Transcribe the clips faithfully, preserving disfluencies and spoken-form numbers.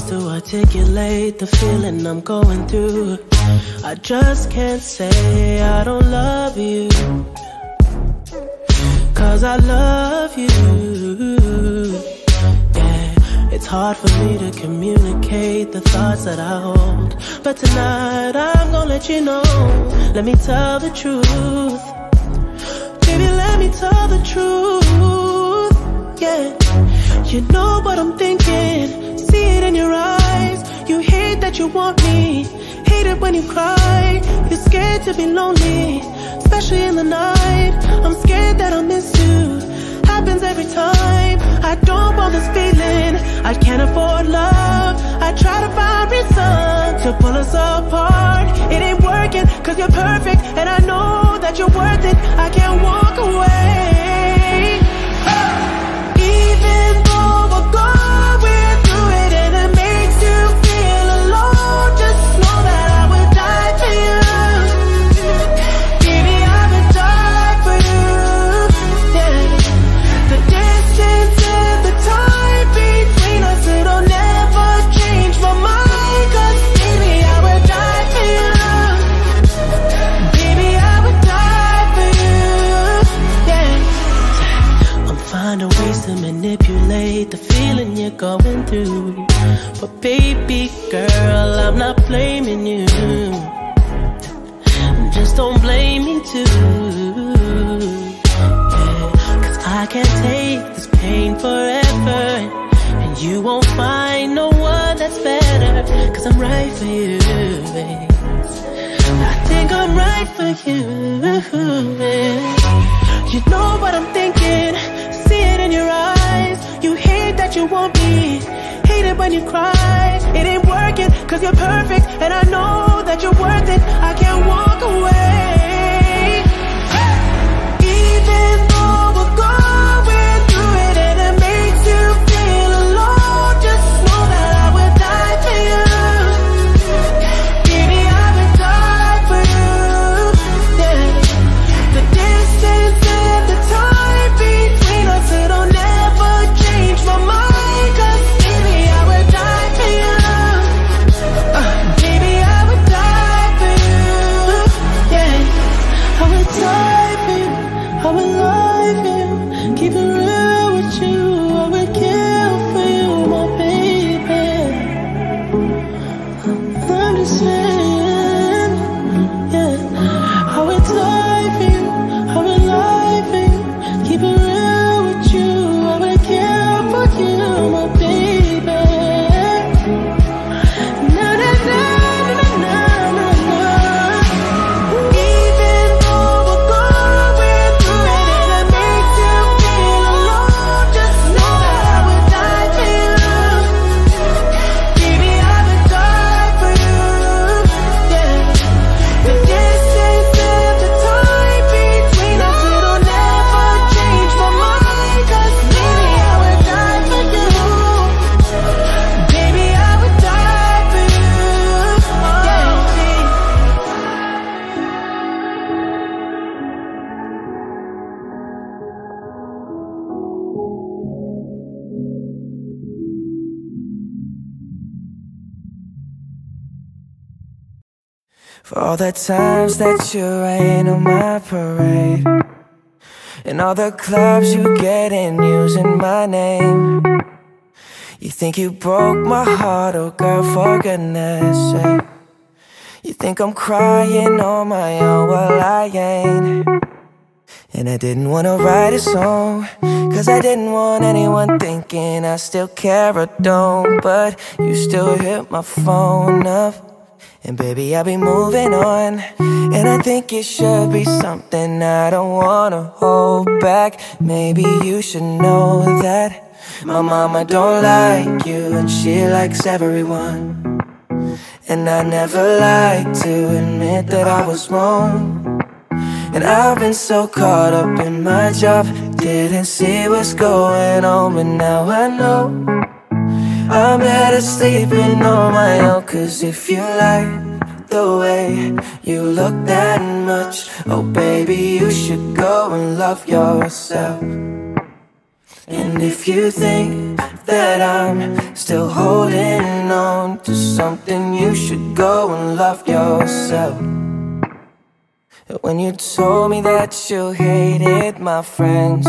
words to articulate the feeling I'm going through. I just can't say I don't love you, 'cause I love you. Yeah, it's hard for me to communicate the thoughts that I hold, but tonight I'm gonna let you know. Let me tell the truth, baby, let me tell the truth. Yeah, you know what I'm thinking, see it in your eyes. You hate that you want me, hate it when you cry. You're scared to be lonely, especially in the night. I'm scared that I'll miss you, happens every time. I don't want this feeling, I can't afford love. I try to find reason to pull us apart. It ain't working, 'cause you're perfect, and I know that you're worth it. I can't walk away. Even though we're gone, we're through it, and it makes you feel alone, just know that I would die for you. Baby, I would die for you. Yeah. The distance and the time between us, it'll never change my mind, 'cause baby, I would die for you. Baby, I would die for you. Yeah. I'm finding ways to manipulate the feeling you're going through, but baby girl, I'm not blaming you, just don't blame me too, yeah. 'Cause I can't take this pain forever, and you won't find no one that's better, 'cause I'm right for you, babe. I think I'm right for you, babe. You know what I'm thinking, see it in your eyes. You hate that you want me, hate it when you cry. It ain't working, 'cause you're perfect, and I know that you're worth it. I can't walk away. Even though we're going through it, and it makes you feel alone, just know that I would die for you. Baby, I would die for you. Yeah. The distance and the time between, it'll never change my mind, 'cause baby, I would die for you. Uh, baby, I would die for you. Yeah, I would die for you. I would lie for you. Keep it real with you. I would kill for you, my baby. I'm just saying. Yeah, I would die for you. I would lie for you. Keep it real. For all the times that you rain on my parade, and all the clubs you get in using my name. You think you broke my heart, oh girl, for goodness sake. You think I'm crying on my own, well I ain't. And I didn't wanna write a song, 'cause I didn't want anyone thinking I still care or don't. But you still hit my phone up, and baby, I'll be moving on. And I think it should be something I don't wanna hold back. Maybe you should know that my mama don't like you, and she likes everyone. And I never like to admit that I was wrong. And I've been so caught up in my job, didn't see what's going on. But now I know I'm better sleeping on my own. 'Cause if you like the way you look that much, oh baby, you should go and love yourself. And if you think that I'm still holding on, down to something, you should go and love yourself. When you told me that you hated my friends,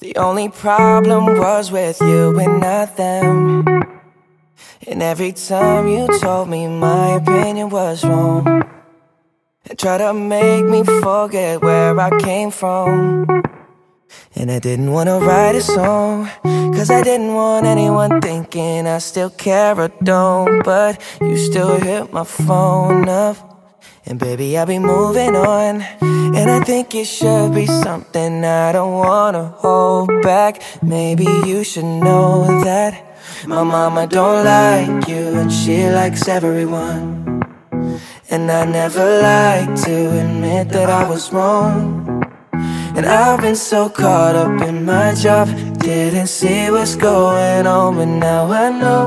the only problem was with you and not them. And every time you told me my opinion was wrong, and tried to make me forget where I came from. And I didn't want to write a song, cause I didn't want anyone thinking I still care or don't. But you still hit my phone up, and baby, I'll be moving on. And I think it should be something I don't want to hold back. Maybe you should know that my mama don't like you, and she likes everyone. And I never like to admit that I was wrong. And I've been so caught up in my job, didn't see what's going on. But now I know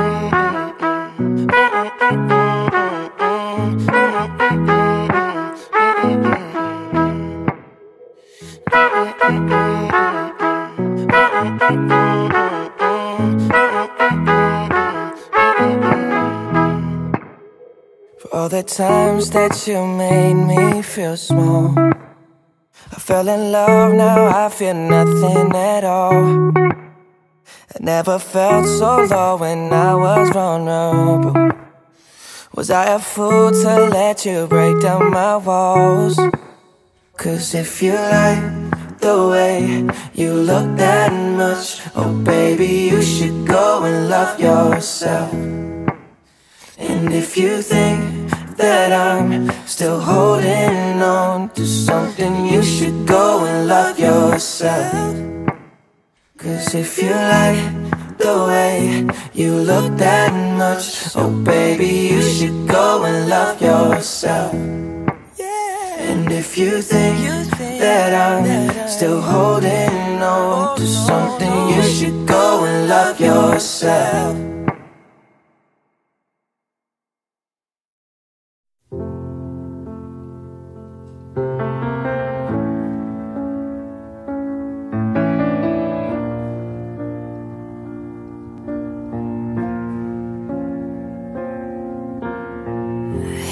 For all the times that you made me feel small, I fell in love, now I feel nothing at all. I never felt so low when I was vulnerable. Was I a fool to let you break down my walls? Cause if you like the way you look that much, oh baby, you should go and love yourself. And if you think that I'm still holding on to something, you should go and love yourself. Cause if you like the way you look that much, oh baby, you should go and love yourself. And if you think that I'm still holding on to something, you should go and love yourself.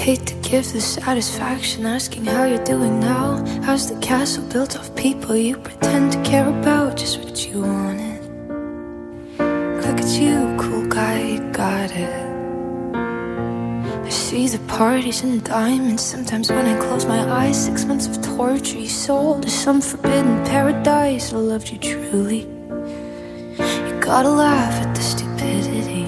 Hate to give the satisfaction asking how you're doing now. How's the castle built of people you pretend to care about? Just what you wanted. Look at you, cool guy, you got it. I see the parties and diamonds sometimes when I close my eyes. Six months of torture you sold to some forbidden paradise. I loved you truly. You gotta laugh at the stupidity,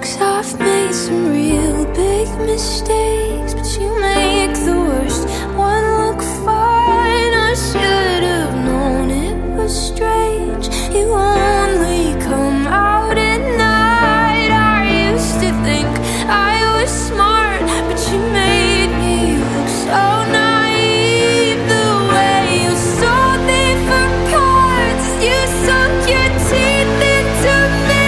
cause I've made some real big mistakes, but you make the worst one look fine. I should have known it was strange. You only come out at night. I used to think I was smart, but you made me look so naive. The way you sold me for parts, you sunk your teeth into me.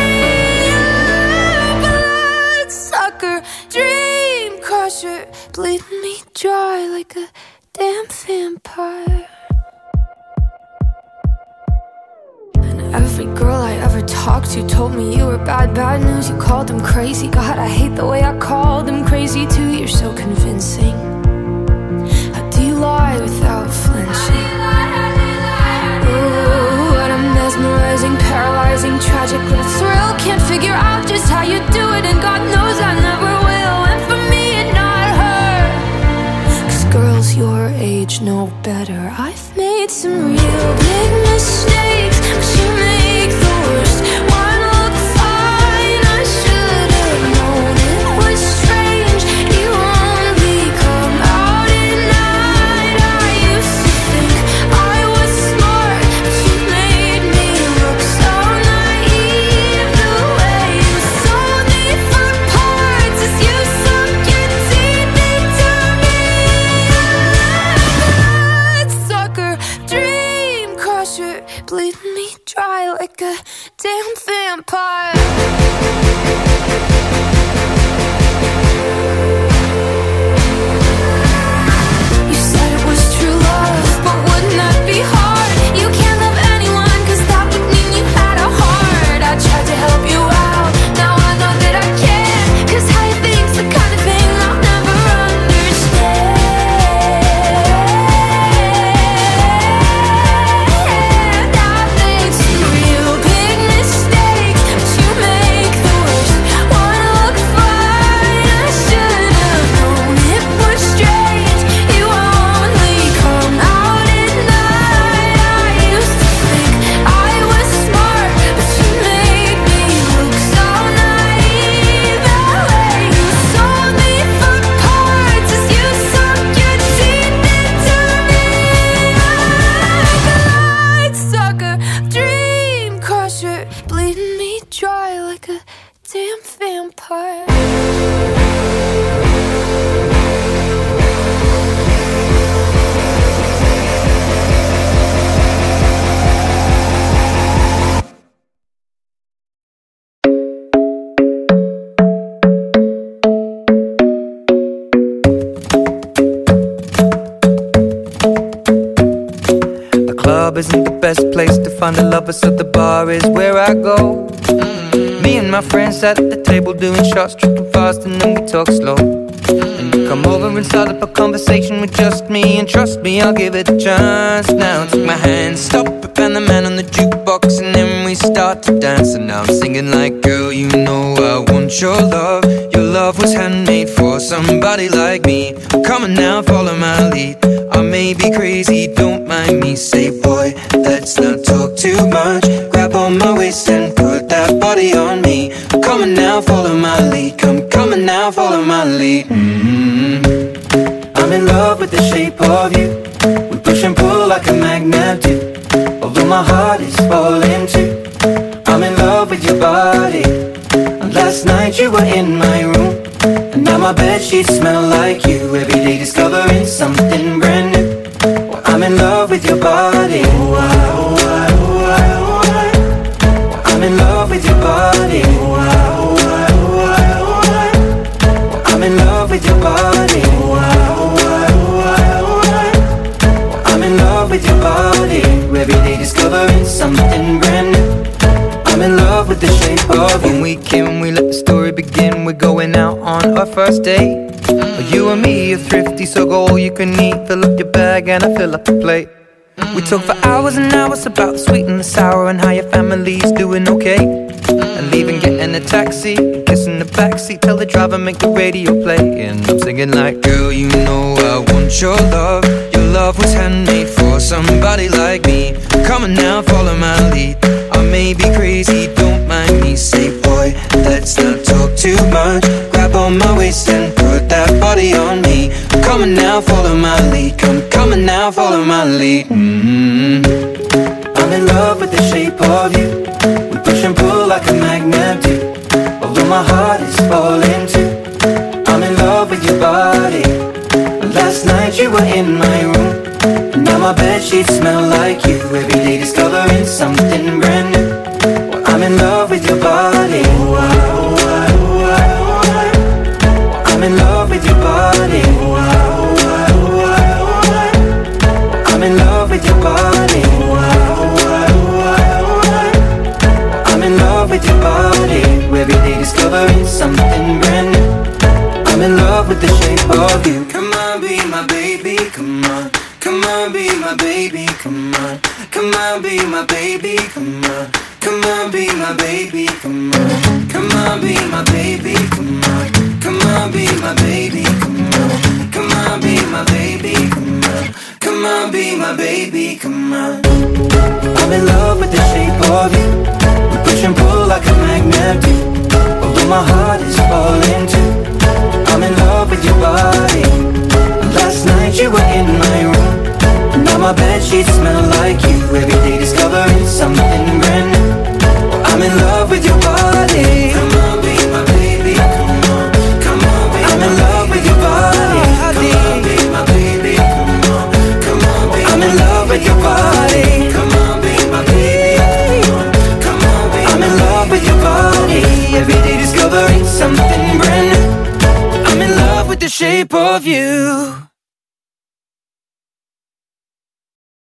Dream crusher, bleed me dry like a damn vampire. And every girl I ever talked to told me you were bad, bad news. You called them crazy. God, I hate the way I called them crazy too. You're so convincing. How do you lie without flinching? Ooh, what a mesmerizing, paralyzing, tragic little thrill. Can't figure out just how you do it, and God knows I never will. And for me and not her, cause girls your age know better. I've made some real big mistakes, but you make the worst one look fine. I should have known it was strange. You only come out at night. I used to think I was smart, but you made me look so naive. The way you sold me for parts as you sunk your teeth into me. bleed me dry like a damn vampire. Bleeding me dry like a damn vampire. Isn't the best place to find a lover, so the bar is where I go. Mm-hmm. Me and my friends sat at the table doing shots, tripping fast, and then we talk slow. Mm-hmm. And you come over and start up a conversation with just me, and trust me, I'll give it a chance. Now take my hand, stop it, and the man on the jukebox, and then we start to dance. And now I'm singing like, girl, you know I want your love. Your love was handmade for somebody like me. Come on now, follow my lead. I may be crazy, don't mind me. Say, boy, let's not talk too much. Grab on my waist and put that body on me. I'm coming now, follow my lead. Come coming now, follow my lead. Mm-hmm. I'm in love with the shape of you. We push and pull like a magnet do. Although my heart is falling too. I'm in love with your body. And last night you were in my room, and now my bedsheets smell like you. Every day discovering something brand new. I'm in love with your body. Oh, I, oh, I, oh, I, oh, I. I'm in love with your body. Oh, I, oh, I, oh, I, oh, I. I'm in love with your body. Oh, I, oh, I, oh, I, oh, I. I'm in love with your body. Every day discovering something brand new. I'm in love with the shape of you. When we came, we let the story begin. We're going out on our first date. Mm-hmm. You and me are thrifty, so go all you can eat. Fill up your bag and I fill up the plate. Mm-hmm. We talk for hours and hours about the sweet and the sour, and how your family's doing okay. Mm-hmm. And leaving, getting a taxi, kissing the backseat. Tell the driver, make the radio play. And I'm singing like, girl, you know I want your love. Your love was handmade for somebody like me. Come on now, follow my lead. I may be crazy, don't mind me. Say, boy, let's not talk too much. Grab on my waist and put that body on me. I'm coming now, follow my lead. Come coming now, follow my lead. Mm-hmm. I'm in love with the shape of you. We push and pull like a magnet do. Although my heart is falling too. I'm in love with your body. Last night you were in my room, and now my bedsheets smell like you. Every day discovering something brand new. Well, I'm in love with your body. Oh, I, oh, I, oh, I, oh, I. I'm in love with your body. Oh, I, oh, I, oh, I, oh, I. I'm in love with your body. Oh, I, oh, I, oh, I, oh, I. I'm in love with your body. Every day discovering something brand new. I'm in love with the shape of you. Come on, be my baby, come on. Come on, be my baby, come on. Come on, be my baby, come on. Come on, be my baby, come on. Come on, be my baby, come on. Come on, be my baby, come on. Come on, be my baby, come on. Come on, be my baby, come on. I'm in love with the shape of you. We push and pull like a magnet do. Although my heart is falling too. I'm in love with your body. Last night you were in my room, now my bedsheets smell like you. Every day discovering something brand new. I'm in love with your body. Come on, be my baby, come on. Come on, be I'm in love with your body. Come on, be my baby, come on. Come on, be I'm in love with your body. Come on, be my baby. pay-per-view.